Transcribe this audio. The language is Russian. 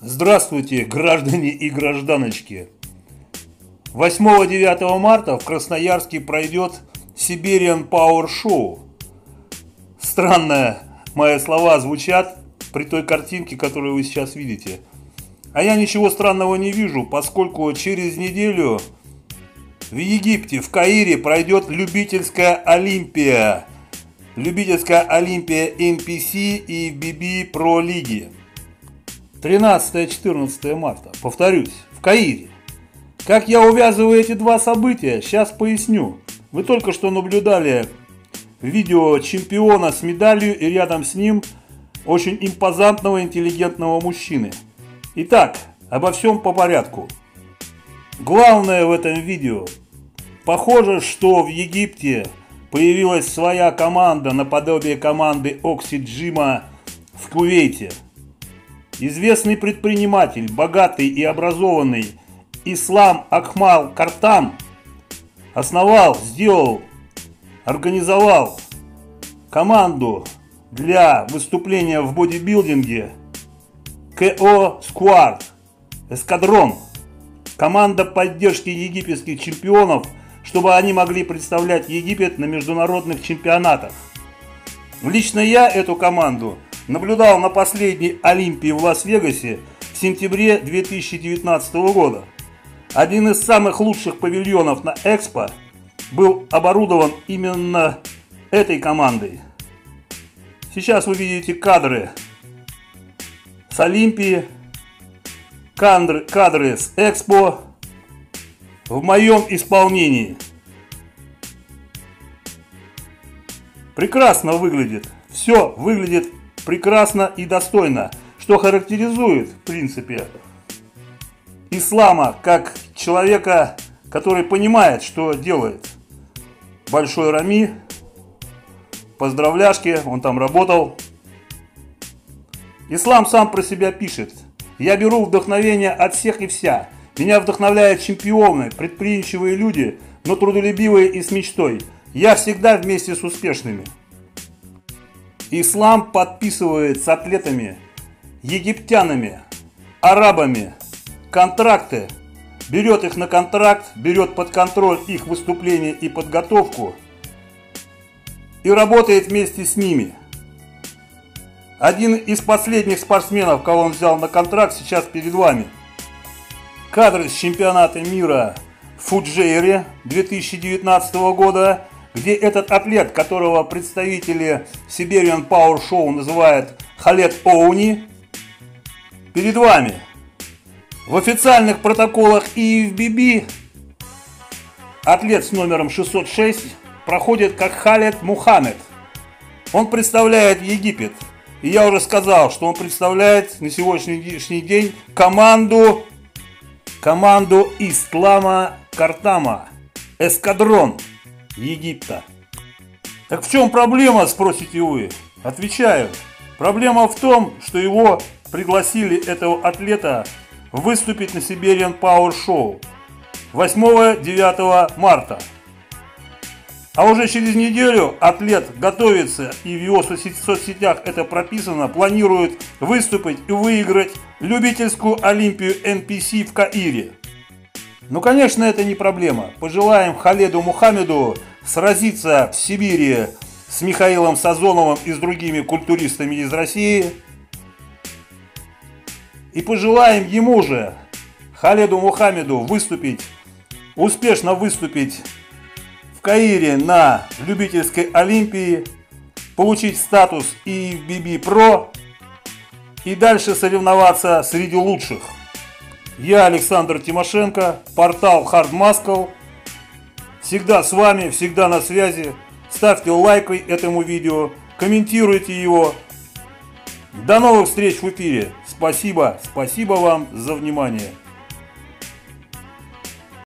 Здравствуйте, граждане и гражданочки! 8-9 марта в Красноярске пройдет Siberian Power Show. Странно мои слова звучат при той картинке, которую вы сейчас видите. А я ничего странного не вижу, поскольку через неделю в Египте, в Каире пройдет любительская Олимпия. Любительская Олимпия NPC и BB PRO лиги. 13-14 марта, повторюсь, в Каире. Как я увязываю эти два события, сейчас поясню. Вы только что наблюдали видео чемпиона с медалью и рядом с ним очень импозантного, интеллигентного мужчины. Итак, обо всем по порядку. Главное в этом видео. Похоже, что в Египте появилась своя команда наподобие команды Oxi Gym в Кувейте. Известный предприниматель, богатый и образованный Ислам Акмал Кортам основал, сделал, организовал команду для выступления в бодибилдинге KO Squad, эскадрон, команда поддержки египетских чемпионов, чтобы они могли представлять Египет на международных чемпионатах. Лично я эту команду наблюдал на последней Олимпии в Лас-Вегасе в сентябре 2019 года. Один из самых лучших павильонов на Экспо был оборудован именно этой командой. Сейчас вы видите кадры с Олимпии, кадры с Экспо в моем исполнении. Прекрасно выглядит. Все выглядит прекрасно и достойно, что характеризует, в принципе, Ислама как человека, который понимает, что делает. Большой Рами, поздравляшки, он там работал. Ислам сам про себя пишет: «Я беру вдохновение от всех и вся. Меня вдохновляют чемпионы, предприимчивые люди, но трудолюбивые и с мечтой. Я всегда вместе с успешными». Ислам подписывает с атлетами, египтянами, арабами контракты, берет их на контракт, берет под контроль их выступление и подготовку и работает вместе с ними. Один из последних спортсменов, кого он взял на контракт, сейчас перед вами. Кадры с чемпионата мира в Фуджейре 2019 года, где этот атлет, которого представители Siberian Power Show называют Khaled Awny, перед вами. В официальных протоколах ИФББ атлет с номером 606 проходит как Khaled Mohamed. Он представляет Египет. И я уже сказал, что он представляет на сегодняшний день команду Ислама Кортама, эскадрон Египта. Так в чем проблема, спросите вы? Отвечаю. Проблема в том, что его пригласили, этого атлета, выступить на Siberian Power Show 8-9 марта. А уже через неделю атлет готовится, и в его соцсетях это прописано, планирует выступить и выиграть любительскую Олимпию NPC в Каире. Ну, конечно, это не проблема. Пожелаем Халеду Мухаммеду сразиться в Сибири с Михаилом Сазоновым и с другими культуристами из России. И пожелаем ему же, Халеду Мухаммеду, успешно выступить в Каире на любительской Олимпии, получить статус IFBB PRO и дальше соревноваться среди лучших. Я, Александр Тимошенко, портал Хард Маскал. Всегда с вами, всегда на связи. Ставьте лайки этому видео, комментируйте его. До новых встреч в эфире. Спасибо вам за внимание.